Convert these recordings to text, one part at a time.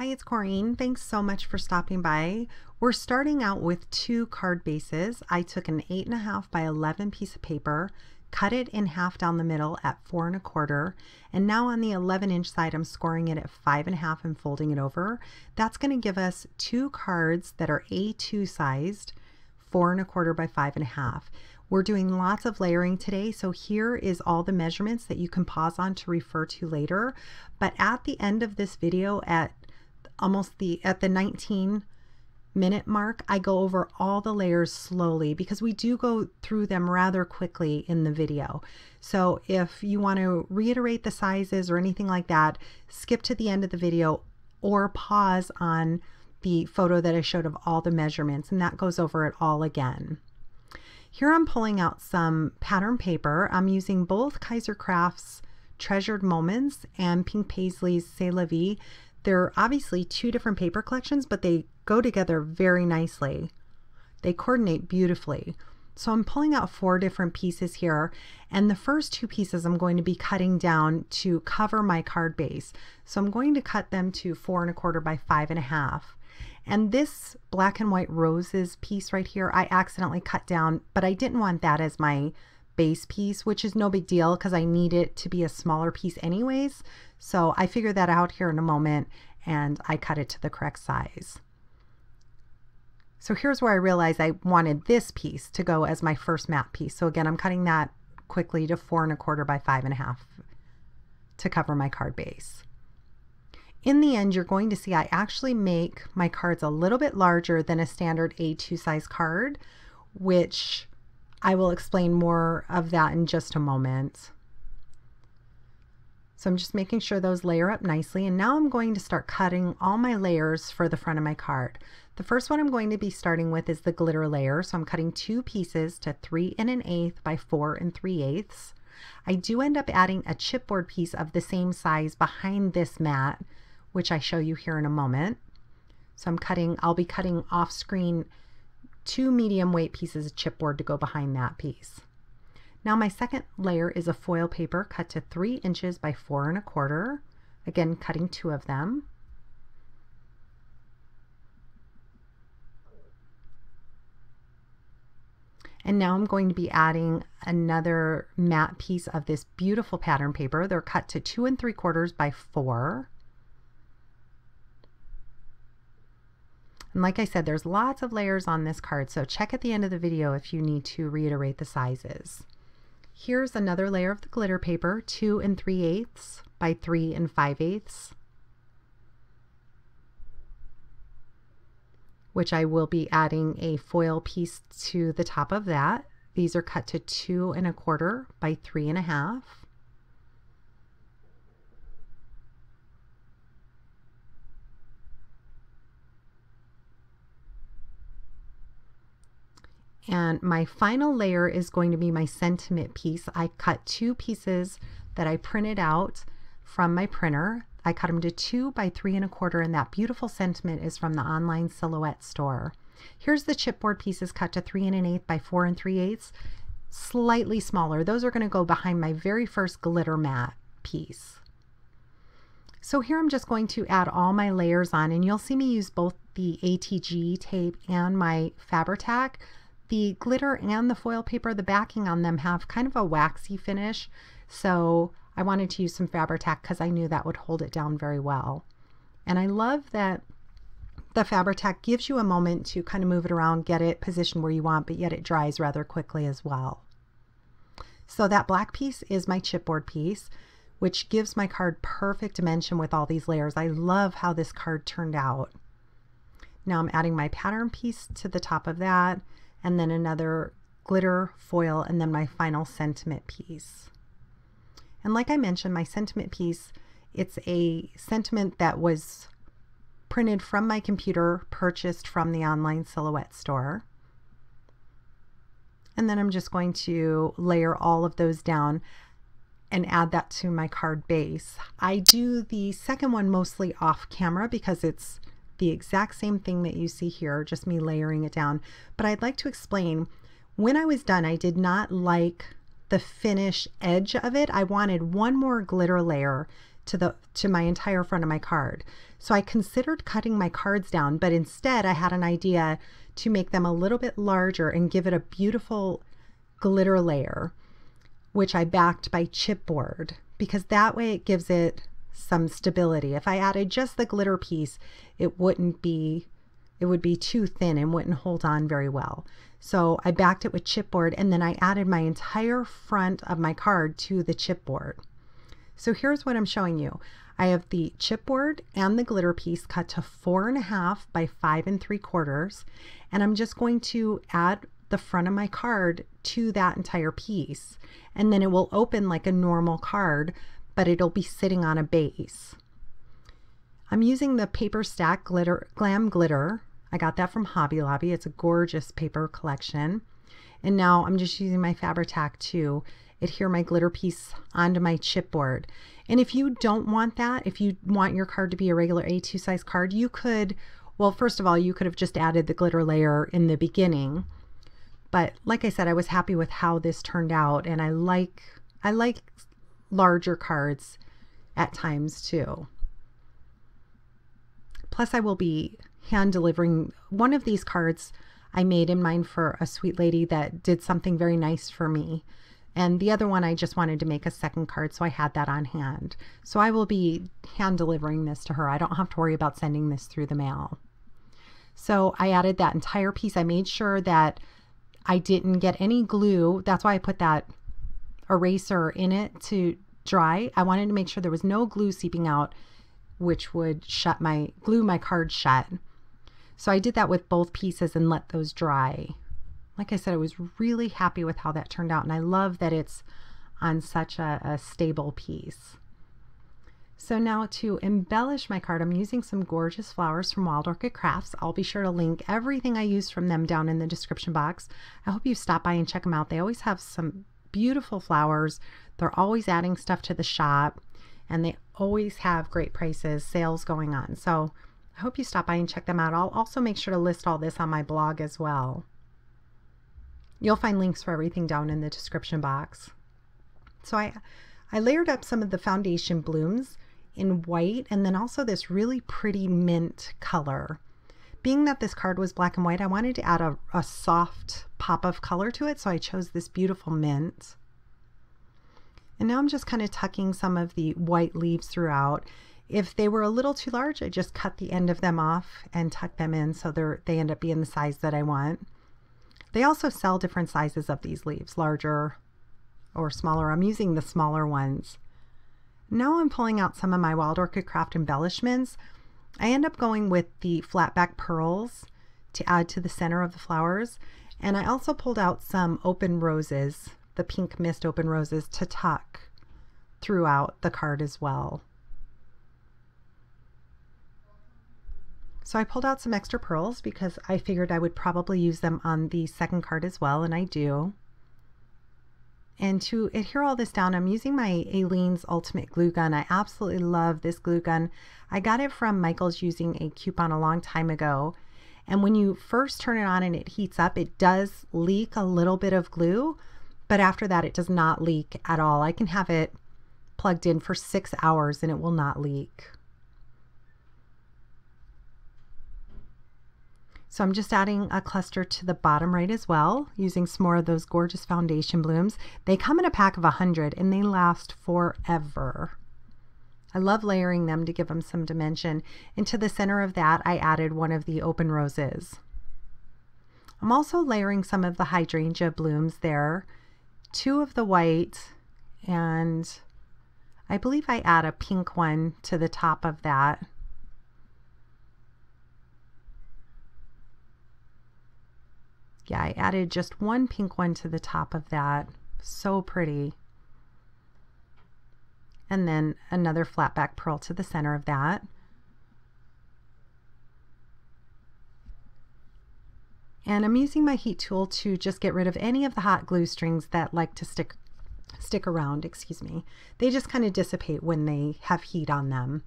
Hi, it's Corrine. Thanks so much for stopping by. We're starting out with two card bases. I took an 8.5 by 11 piece of paper, cut it in half down the middle at 4.25, and now on the 11-inch side, I'm scoring it at 5.5 and folding it over. That's going to give us two cards that are A2 sized, 4.25 by 5.5. We're doing lots of layering today, so here is all the measurements that you can pause on to refer to later. But at the end of this video, at almost at the 19-minute mark, I go over all the layers slowly because we do go through them rather quickly in the video. So if you want to reiterate the sizes or anything like that, skip to the end of the video or pause on the photo that I showed of all the measurements, and that goes over it all again. Here I'm pulling out some pattern paper. I'm using both KaiserCraft's Treasured Moments and Pink Paislee's C'est La Vie. They're obviously two different paper collections, but they go together very nicely. They coordinate beautifully. So I'm pulling out four different pieces here, and the first two pieces I'm going to be cutting down to cover my card base. So I'm going to cut them to 4.25 by 5.5. And this black and white roses piece right here, I accidentally cut down, but I didn't want that as my base piece, which is no big deal because I need it to be a smaller piece anyways. So I figured that out here in a moment, and I cut it to the correct size. So here's where I realized I wanted this piece to go as my first map piece. So again, I'm cutting that quickly to 4.25 by 5.5 to cover my card base. In the end, you're going to see I actually make my cards a little bit larger than a standard A2 size card, which I will explain more of that in just a moment. So I'm just making sure those layer up nicely, and now I'm going to start cutting all my layers for the front of my card. The first one I'm going to be starting with is the glitter layer, so I'm cutting two pieces to 3 1/8 by 4 3/8. I do end up adding a chipboard piece of the same size behind this mat, which I show you here in a moment. So I'll be cutting off screen two medium weight pieces of chipboard to go behind that piece. Now my second layer is a foil paper cut to 3 inches by 4.25. Again, cutting two of them. And now I'm going to be adding another matte piece of this beautiful pattern paper. They're cut to 2 3/4 by 4. And like I said, there's lots of layers on this card, so check at the end of the video if you need to reiterate the sizes. Here's another layer of the glitter paper, 2 3/8 by 3 5/8, which I will be adding a foil piece to the top of that. These are cut to 2 1/4 by 3.5. And my final layer is going to be my sentiment piece. I cut two pieces that I printed out from my printer. I cut them to 2 by 3.25, and that beautiful sentiment is from the online Silhouette store. Here's the chipboard pieces cut to 3 1/8 by 4 3/8, slightly smaller. Those are going to go behind my very first glitter mat piece. So here I'm just going to add all my layers on, and you'll see me use both the ATG tape and my Fabri-Tac. The glitter and the foil paper, the backing on them have kind of a waxy finish, so I wanted to use some Fabri-Tac because I knew that would hold it down very well. And I love that the Fabri-Tac gives you a moment to kind of move it around, get it positioned where you want, but yet it dries rather quickly as well. So that black piece is my chipboard piece, which gives my card perfect dimension with all these layers. I love how this card turned out. Now I'm adding my pattern piece to the top of that, and then another glitter foil, and then my final sentiment piece. And like I mentioned, my sentiment piece, it's a sentiment that was printed from my computer, purchased from the online Silhouette store. And then I'm just going to layer all of those down and add that to my card base. I do the second one mostly off camera because it's the exact same thing that you see here, just me layering it down. But I'd like to explain, when I was done, I did not like the finish edge of it. I wanted one more glitter layer to my entire front of my card. So I considered cutting my cards down, but instead I had an idea to make them a little bit larger and give it a beautiful glitter layer, which I backed by chipboard, because that way it gives it some stability. If I added just the glitter piece, it would be too thin and wouldn't hold on very well. So I backed it with chipboard, and then I added my entire front of my card to the chipboard. So here's what I'm showing you. I have the chipboard and the glitter piece cut to 4.5 by 5.75, and I'm just going to add the front of my card to that entire piece, and then it will open like a normal card, but it'll be sitting on a base. I'm using the Paper Stack Glam Glitter. I got that from Hobby Lobby. It's a gorgeous paper collection. And now I'm just using my Fabri-Tac to adhere my glitter piece onto my chipboard. And if you don't want that, if you want your card to be a regular A2 size card, you could, well, first of all, you could have just added the glitter layer in the beginning. But like I said, I was happy with how this turned out, and I like larger cards at times too. Plus, I will be hand delivering one of these cards I made in mind for a sweet lady that did something very nice for me. And the other one, I just wanted to make a second card, so I had that on hand. So I will be hand delivering this to her. I don't have to worry about sending this through the mail. So I added that entire piece. I made sure that I didn't get any glue. That's why I put that eraser in it to dry. I wanted to make sure there was no glue seeping out, which would shut my glue my card shut. So I did that with both pieces and let those dry. Like I said, I was really happy with how that turned out, and I love that it's on such a stable piece. So now to embellish my card, I'm using some gorgeous flowers from Wild Orchid Crafts. I'll be sure to link everything I used from them down in the description box. I hope you stop by and check them out. They always have some beautiful flowers. They're always adding stuff to the shop, and they always have great prices, sales going on. So I hope you stop by and check them out. I'll also make sure to list all this on my blog as well. You'll find links for everything down in the description box. So I layered up some of the foundation blooms in white, and then also this really pretty mint color. Being that this card was black and white, I wanted to add a soft pop of color to it, so I chose this beautiful mint. And now I'm just kind of tucking some of the white leaves throughout. If they were a little too large, I just cut the end of them off and tuck them in so they end up being the size that I want. They also sell different sizes of these leaves, larger or smaller. I'm using the smaller ones. Now I'm pulling out some of my Wild Orchid Craft embellishments. I end up going with the flat back pearls to add to the center of the flowers, and I also pulled out some open roses, the pink mist open roses, to tuck throughout the card as well. So I pulled out some extra pearls because I figured I would probably use them on the second card as well, and I do. And to adhere all this down, I'm using my Aleene's Ultimate Glue Gun. I absolutely love this glue gun. I got it from Michael's using a coupon a long time ago. And when you first turn it on and it heats up, it does leak a little bit of glue, but after that it does not leak at all. I can have it plugged in for 6 hours and it will not leak. So I'm just adding a cluster to the bottom right as well, using some more of those gorgeous foundation blooms. They come in a pack of 100 and they last forever. I love layering them to give them some dimension. And to the center of that, I added one of the open roses. I'm also layering some of the hydrangea blooms there, two of the white, and I believe I add a pink one to the top of that. Yeah, I added just one pink one to the top of that. So pretty. And then another flat back pearl to the center of that. And I'm using my heat tool to just get rid of any of the hot glue strings that like to stick around, excuse me. They just kind of dissipate when they have heat on them.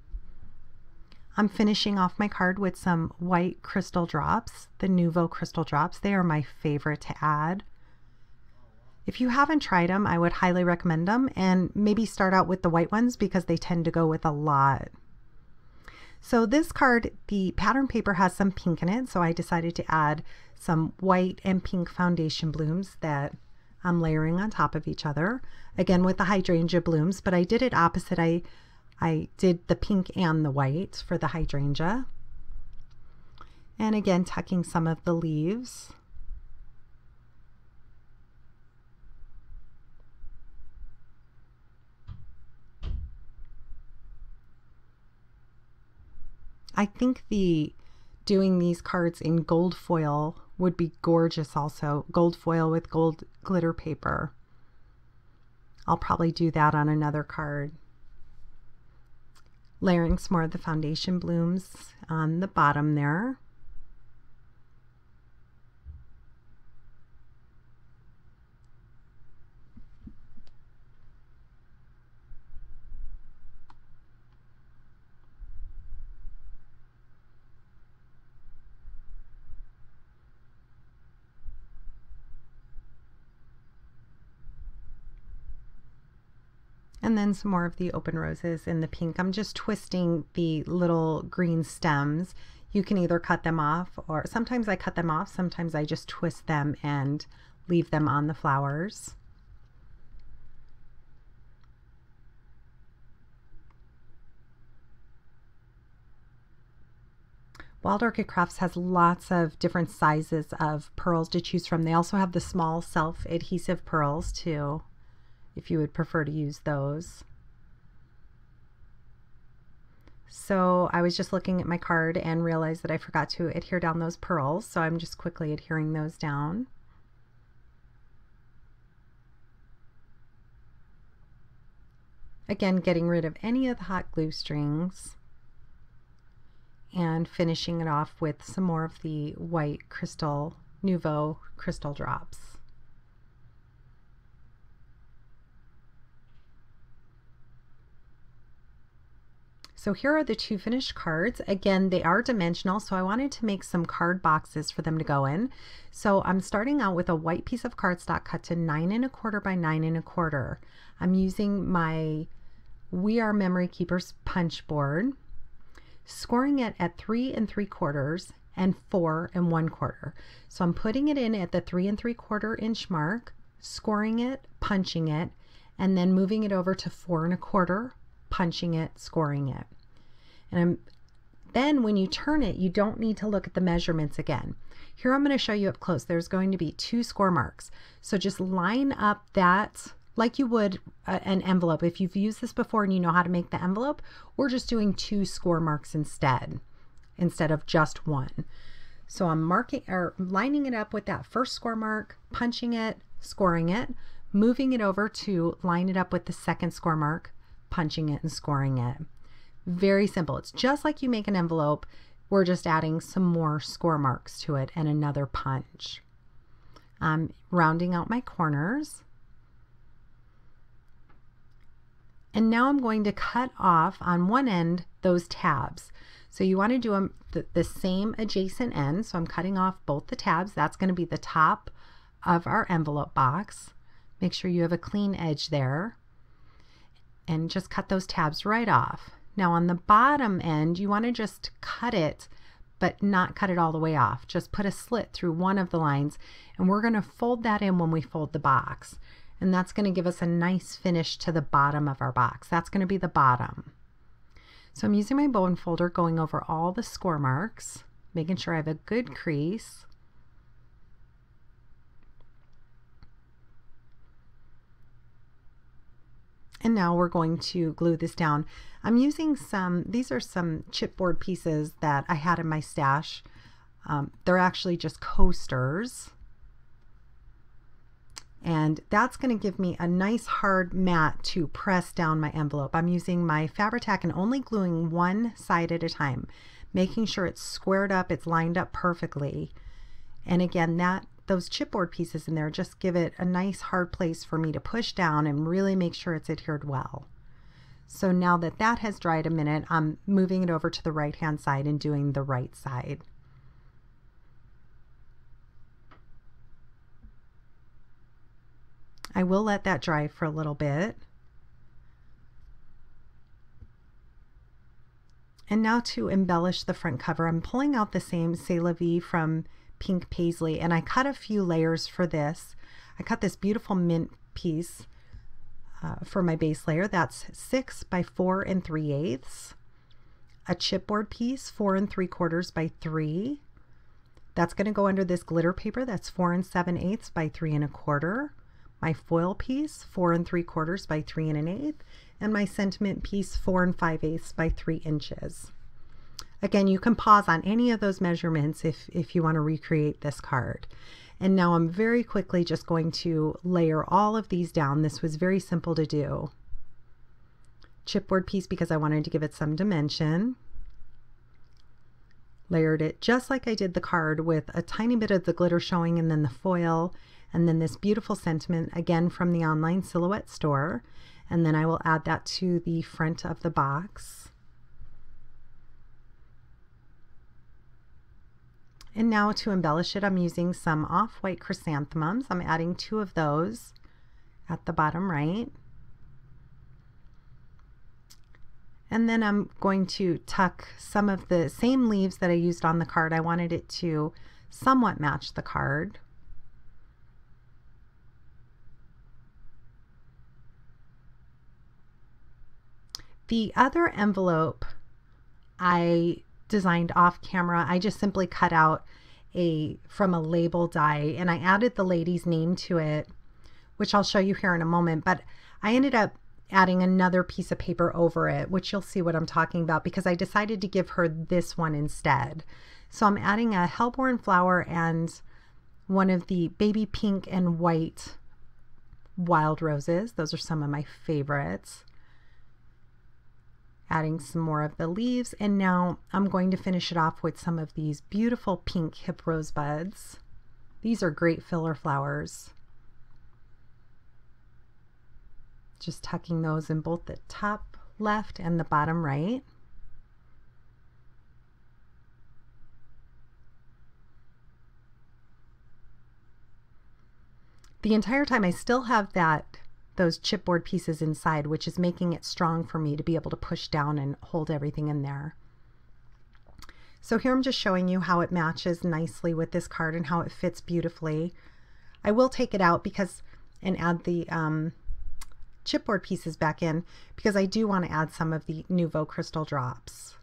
I'm finishing off my card with some white crystal drops, the Nuvo Crystal Drops. They are my favorite to add. If you haven't tried them, I would highly recommend them, and maybe start out with the white ones because they tend to go with a lot. So this card, the pattern paper has some pink in it, so I decided to add some white and pink foundation blooms that I'm layering on top of each other. Again with the hydrangea blooms, but I did it opposite. I did the pink and the white for the hydrangea. And again, tucking some of the leaves. I think doing these cards in gold foil would be gorgeous also. Gold foil with gold glitter paper. I'll probably do that on another card. Layering some more of the foundation blooms on the bottom there. And then some more of the open roses in the pink. I'm just twisting the little green stems. You can either cut them off, or sometimes I cut them off, sometimes I just twist them and leave them on the flowers. Wild Orchid Crafts has lots of different sizes of pearls to choose from. They also have the small self-adhesive pearls too, if you would prefer to use those. So I was just looking at my card and realized that I forgot to adhere down those pearls, so I'm just quickly adhering those down. Again, getting rid of any of the hot glue strings and finishing it off with some more of the white crystal, Nuvo Crystal Drops. So here are the two finished cards. Again, they are dimensional, so I wanted to make some card boxes for them to go in. So I'm starting out with a white piece of cardstock cut to 9 1/4 by 9 1/4. I'm using my We Are Memory Keepers punch board, scoring it at 3 3/4 and 4 1/4. So I'm putting it in at the 3 3/4 inch mark, scoring it, punching it, and then moving it over to 4 1/4, punching it, scoring it. And then when you turn it, you don't need to look at the measurements again. Here I'm going to show you up close. There's going to be two score marks. So just line up that like you would an envelope. If you've used this before and you know how to make the envelope, we're just doing two score marks instead of just one. So I'm marking or lining it up with that first score mark, punching it, scoring it, moving it over to line it up with the second score mark, punching it and scoring it. Very simple. It's just like you make an envelope. We're just adding some more score marks to it and another punch. I'm rounding out my corners. And now I'm going to cut off on one end those tabs. So you want to do them the same adjacent end. So I'm cutting off both the tabs. That's going to be the top of our envelope box. Make sure you have a clean edge there. And just cut those tabs right off. Now on the bottom end, you want to just cut it, but not cut it all the way off. Just put a slit through one of the lines, and we're going to fold that in when we fold the box. And that's going to give us a nice finish to the bottom of our box. That's going to be the bottom. So I'm using my bone folder, going over all the score marks, making sure I have a good crease. And now we're going to glue this down. I'm using these are some chipboard pieces that I had in my stash. They're actually just coasters. And that's gonna give me a nice hard mat to press down my envelope. I'm using my Fabri-Tac and only gluing one side at a time, making sure it's squared up, it's lined up perfectly. And again, those chipboard pieces in there just give it a nice hard place for me to push down and really make sure it's adhered well. So now that that has dried a minute, I'm moving it over to the right hand side and doing the right side. I will let that dry for a little bit. And now to embellish the front cover, I'm pulling out the same C'est La Vie from Pink Paislee, and I cut a few layers for this. I cut this beautiful mint piece for my base layer. That's 6 by 4 3/8. A chipboard piece, 4 3/4 by 3. That's going to go under this glitter paper. That's 4 7/8 by 3 1/4. My foil piece, 4 3/4 by 3 1/8. And my sentiment piece, 4 5/8 by 3 inches. Again, you can pause on any of those measurements if you want to recreate this card. And now I'm very quickly just going to layer all of these down. This was very simple to do. Chipboard piece because I wanted to give it some dimension. Layered it just like I did the card, with a tiny bit of the glitter showing and then the foil, and then this beautiful sentiment again from the online Silhouette store. And then I will add that to the front of the box. And now to embellish it, I'm using some off-white chrysanthemums. I'm adding 2 of those at the bottom right. And then I'm going to tuck some of the same leaves that I used on the card. I wanted it to somewhat match the card. The other envelope I designed off camera. I just simply cut out from a label die, and I added the lady's name to it, which I'll show you here in a moment, but I ended up adding another piece of paper over it, which you'll see what I'm talking about, because I decided to give her this one instead. So I'm adding a hellebore flower and one of the baby pink and white wild roses. Those are some of my favorites. Adding some more of the leaves, and now I'm going to finish it off with some of these beautiful pink hip rose buds. These are great filler flowers. Just tucking those in both the top left and the bottom right. The entire time I still have those chipboard pieces inside, which is making it strong for me to be able to push down and hold everything in there. So here I'm just showing you how it matches nicely with this card and how it fits beautifully. I will take it out and add the chipboard pieces back in, because I do want to add some of the Nuvo Crystal Drops.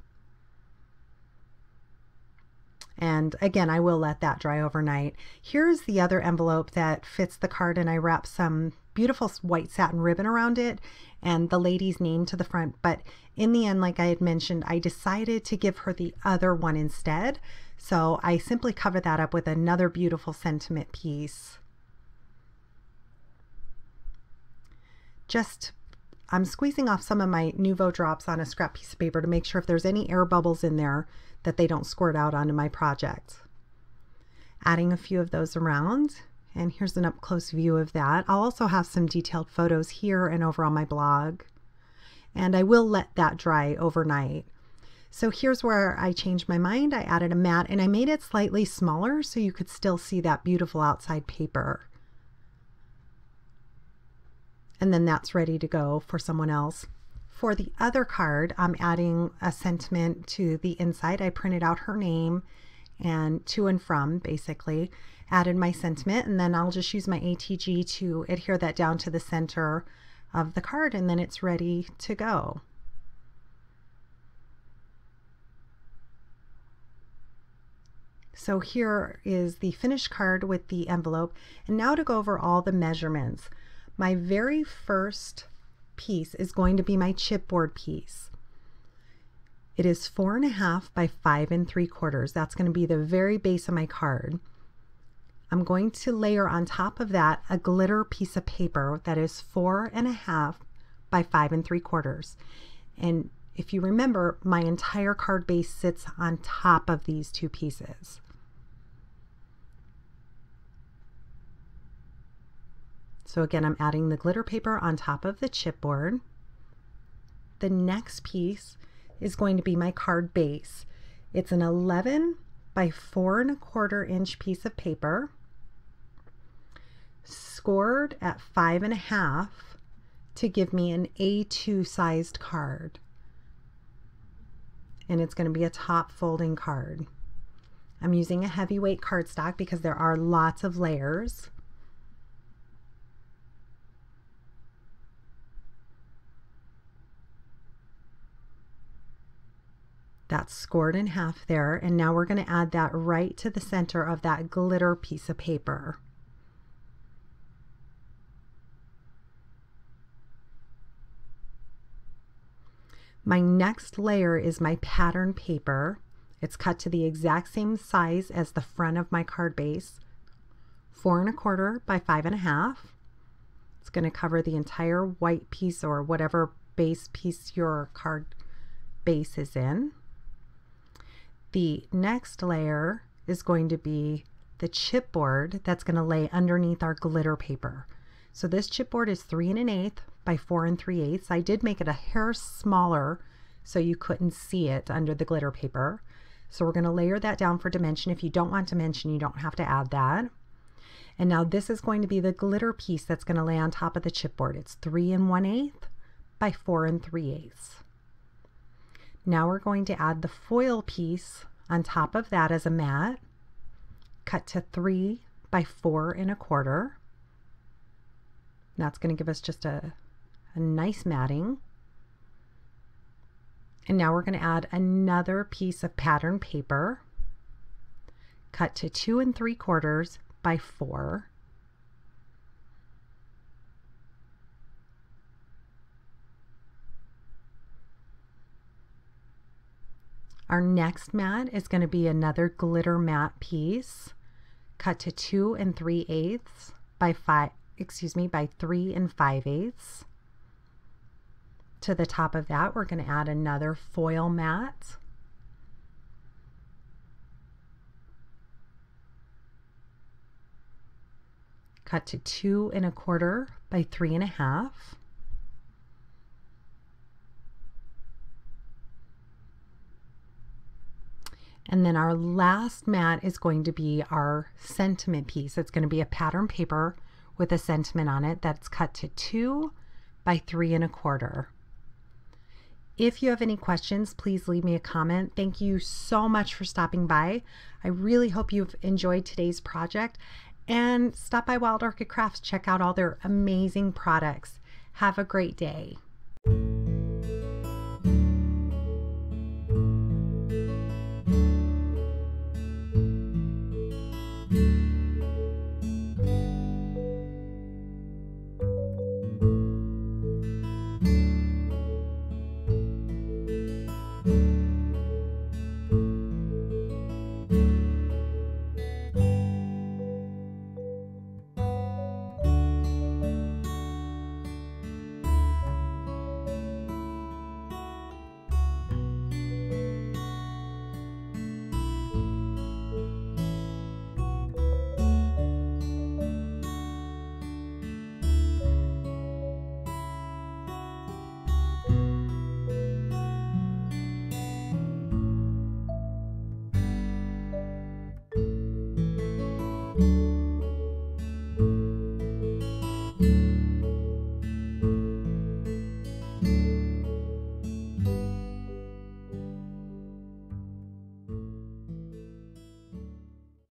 And again, I will let that dry overnight. Here's the other envelope that fits the card, and I wrap some beautiful white satin ribbon around it and the lady's name to the front. But in the end, like I had mentioned, I decided to give her the other one instead. So I simply cover that up with another beautiful sentiment piece. I'm squeezing off some of my Nuvo drops on a scrap piece of paper to make sure if there's any air bubbles in there that they don't squirt out onto my project. Adding a few of those around, and here's an up-close view of that. I'll also have some detailed photos here and over on my blog, and I will let that dry overnight. So here's where I changed my mind. I added a mat, and I made it slightly smaller so you could still see that beautiful outside paper. And then that's ready to go for someone else. For the other card, I'm adding a sentiment to the inside. I printed out her name and to and from, basically. Added my sentiment, and then I'll just use my ATG to adhere that down to the center of the card, and then it's ready to go. So here is the finished card with the envelope. And now to go over all the measurements. My very first piece is going to be my chipboard piece. It is 4 1/2 by 5 3/4. That's going to be the very base of my card. I'm going to layer on top of that a glitter piece of paper that is 4 1/2 by 5 3/4. And if you remember, my entire card base sits on top of these 2 pieces. So again, I'm adding the glitter paper on top of the chipboard. The next piece is going to be my card base. It's an 11 by 4 1/4 inch piece of paper. scored at 5.5 to give me an A2 sized card. And it's going to be a top folding card. I'm using a heavyweight cardstock because there are lots of layers. That's scored in half there, and now we're going to add that right to the center of that glitter piece of paper. My next layer is my pattern paper. It's cut to the exact same size as the front of my card base, 4.25 by 5.5. It's going to cover the entire white piece or whatever base piece your card base is in. The next layer is going to be the chipboard that's going to lay underneath our glitter paper. So this chipboard is 3 1/8 by 4 3/8. I did make it a hair smaller so you couldn't see it under the glitter paper. So we're going to layer that down for dimension. If you don't want dimension, you don't have to add that. And now this is going to be the glitter piece that's going to lay on top of the chipboard. It's 3 1/8 by 4 3/8. Now we're going to add the foil piece on top of that as a mat, cut to 3 by 4.25. And that's going to give us just a nice matting. And now we're going to add another piece of pattern paper, cut to 2 3/4 by 4. Our next mat is going to be another glitter mat piece, cut to 2 3/8 by 3 5/8. To the top of that, we're going to add another foil mat. Cut to 2 1/4 by 3.5. And then our last mat is going to be our sentiment piece. It's going to be a pattern paper with a sentiment on it that's cut to 2 by 3.25. If you have any questions, please leave me a comment. Thank you so much for stopping by. I really hope you've enjoyed today's project, and stop by Wild Orchid Crafts. Check out all their amazing products. Have a great day.